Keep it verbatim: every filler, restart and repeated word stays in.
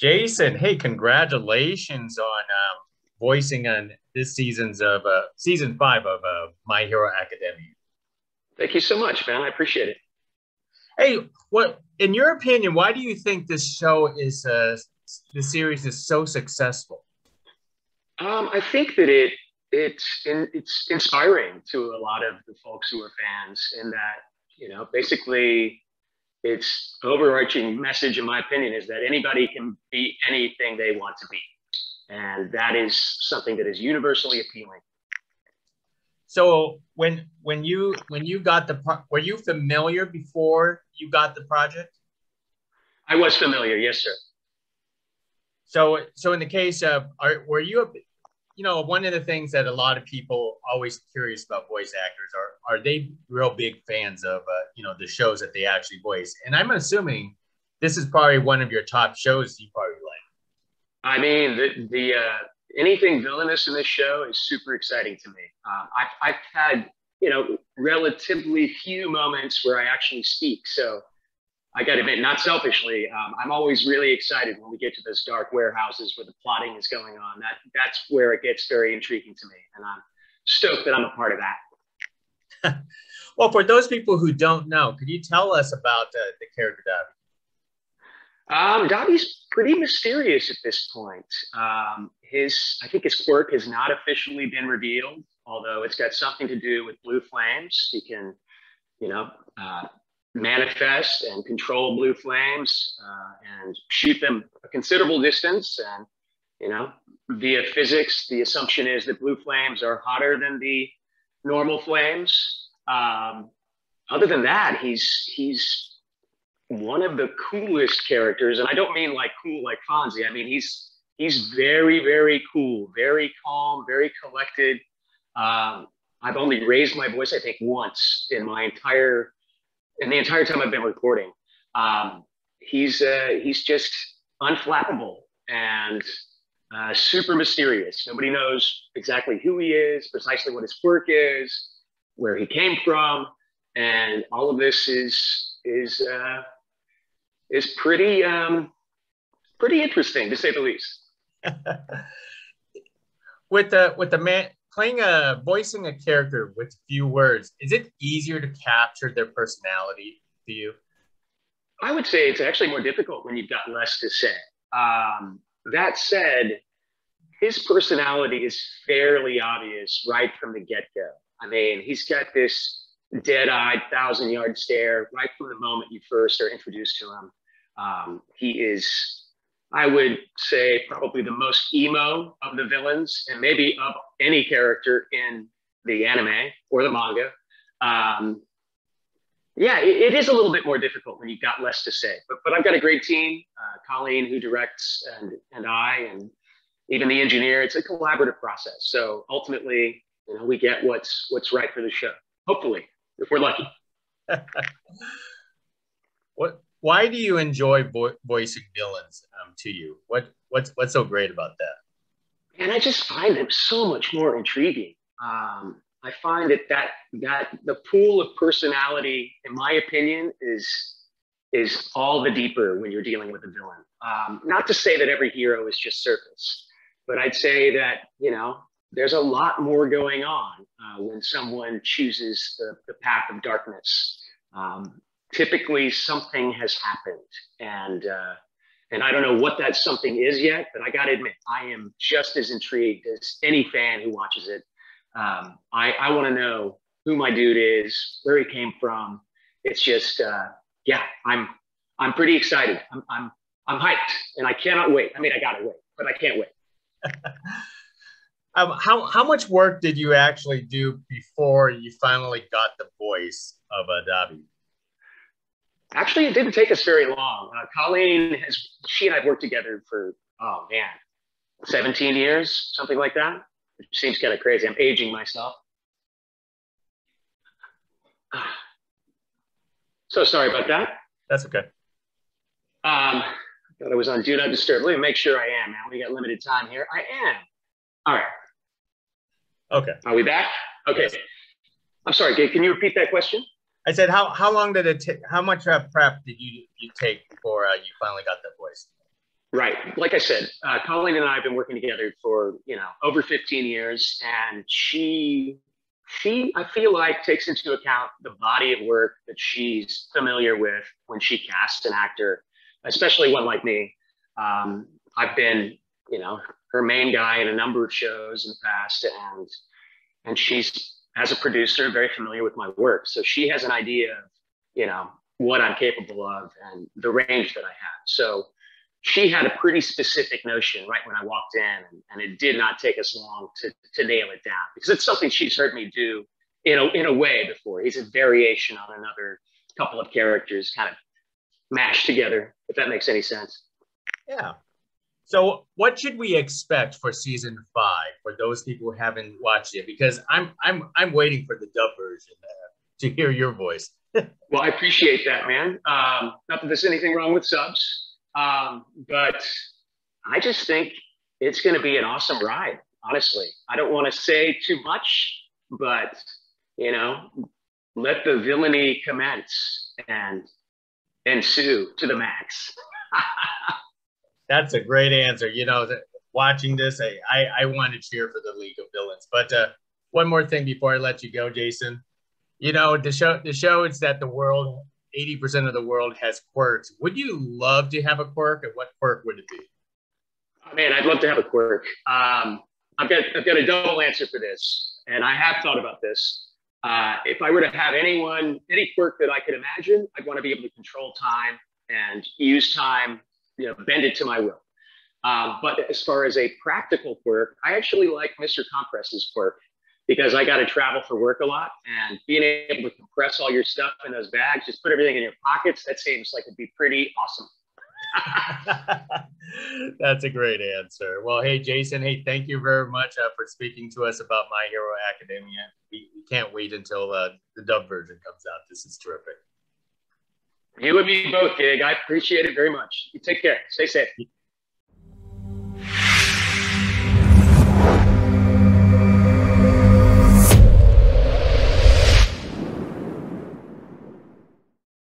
Jason, hey, congratulations on um, voicing on this season's of uh, season five of uh, My Hero Academia. Thank you so much, man. I appreciate it. Hey, what in your opinion, why do you think this show is uh, the series is so successful? Um, I think that it it's in, it's inspiring to a lot of the folks who are fans, in that, you know, basically its overarching message, in my opinion, is that anybody can be anything they want to be. And that is something that is universally appealing. So when when you when you got the pro were you familiar before you got the project? I was familiar, yes, sir. So so in the case of are, were you a, you know, one of the things that a lot of people always curious about voice actors are are they real big fans of uh, you know, the shows that they actually voice? And I'm assuming this is probably one of your top shows you probably like. I mean, the the. Uh... Anything villainous in this show is super exciting to me. Uh, I've, I've had, you know, relatively few moments where I actually speak. So I got to admit, not selfishly, um, I'm always really excited when we get to those dark warehouses where the plotting is going on. That, that's where it gets very intriguing to me. And I'm stoked that I'm a part of that. Well, for those people who don't know, could you tell us about uh, the character Dabi? Um, Dabi's pretty mysterious at this point. Um, his, I think his quirk has not officially been revealed, although it's got something to do with blue flames. He can, you know, uh, manifest and control blue flames uh, and shoot them a considerable distance. And, you know, via physics, the assumption is that blue flames are hotter than the normal flames. Um, other than that, he's, he's, one of the coolest characters, and I don't mean like cool like Fonzie. I mean, he's he's very, very cool, very calm, very collected. Um, I've only raised my voice, I think, once in my entire, in the entire time I've been recording. Um, he's, uh, he's just unflappable and uh, super mysterious. Nobody knows exactly who he is, precisely what his quirk is, where he came from, and all of this is, is, uh, is pretty, um, pretty interesting, to say the least. With the with the man playing a voicing a character with few words, is it easier to capture their personality to you? I would say it's actually more difficult when you've got less to say. Um, that said, his personality is fairly obvious right from the get-go. I mean, he's got this dead-eyed, thousand-yard stare right from the moment you first are introduced to him. Um, he is, I would say, probably the most emo of the villains, and maybe of any character in the anime or the manga. Um, yeah, it, it is a little bit more difficult when you've got less to say. But, but I've got a great team, uh, Colleen, who directs, and, and I, and even the engineer. It's a collaborative process. So ultimately, you know, we get what's, what's right for the show, hopefully, if we're lucky. What? Why do you enjoy vo voicing villains um, to you? What what's what's so great about that? And I just find them so much more intriguing. Um, I find that, that that the pool of personality, in my opinion, is is all the deeper when you're dealing with a villain. Um, not to say that every hero is just surface, but I'd say that, you know, there's a lot more going on uh, when someone chooses the, the path of darkness. Um, typically something has happened, and, uh, and I don't know what that something is yet, but I gotta admit, I am just as intrigued as any fan who watches it. Um, I, I wanna know who my dude is, where he came from. It's just, uh, yeah, I'm, I'm pretty excited. I'm, I'm, I'm hyped, and I cannot wait. I mean, I gotta wait, but I can't wait. Um, how, how much work did you actually do before you finally got the voice of Dabi? Actually, it didn't take us very long. Uh, Colleen, has, she and I have worked together for, oh man, seventeen years, something like that. It seems kind of crazy. I'm aging myself. So sorry about that. That's okay. Um, I thought I was on Do Not Disturb. Let me make sure I am, man. We got limited time here. I am. All right. Okay. Are we back? Okay. Yes. I'm sorry, Gabe, can you repeat that question? I said, how, how long did it take, how much prep did you, you take before uh, you finally got that voice? Right. Like I said, uh, Colleen and I have been working together for, you know, over fifteen years. And she, she, I feel like, takes into account the body of work that she's familiar with when she casts an actor, especially one like me. Um, I've been, you know, her main guy in a number of shows in the past. And, and she's, as a producer, very familiar with my work. So she has an idea of, you know, what I'm capable of and the range that I have. So she had a pretty specific notion right when I walked in, and, and it did not take us long to, to nail it down, because it's something she's heard me do in a, in a way before. It's a variation on another couple of characters kind of mashed together, if that makes any sense. Yeah. So what should we expect for season five for those people who haven't watched it? Because I'm, I'm, I'm waiting for the dub version to hear your voice. Well, I appreciate that, man. Um, not that there's anything wrong with subs. Um, but I just think it's going to be an awesome ride, honestly. I don't want to say too much, but, you know, let the villainy commence and ensue to the max. That's a great answer. You know, watching this, I, I, I want to cheer for the League of Villains. But uh, one more thing before I let you go, Jason. You know, the show, the show is that the world... eighty percent of the world has quirks. Would you love to have a quirk, and what quirk would it be? Oh, man, I'd love to have a quirk. Um, I've got, I've got a double answer for this, and I have thought about this. Uh, if I were to have anyone, any quirk that I could imagine, I'd want to be able to control time and use time, you know, bend it to my will. Um, but as far as a practical quirk, I actually like Mister Compress's quirk, because I got to travel for work a lot, and being able to compress all your stuff in those bags, just put everything in your pockets, that seems like it'd be pretty awesome. That's a great answer. Well, hey, Jason, hey, thank you very much uh, for speaking to us about My Hero Academia. We, we can't wait until uh, the dub version comes out. This is terrific. You and me both, Gig. I appreciate it very much. You take care. Stay safe.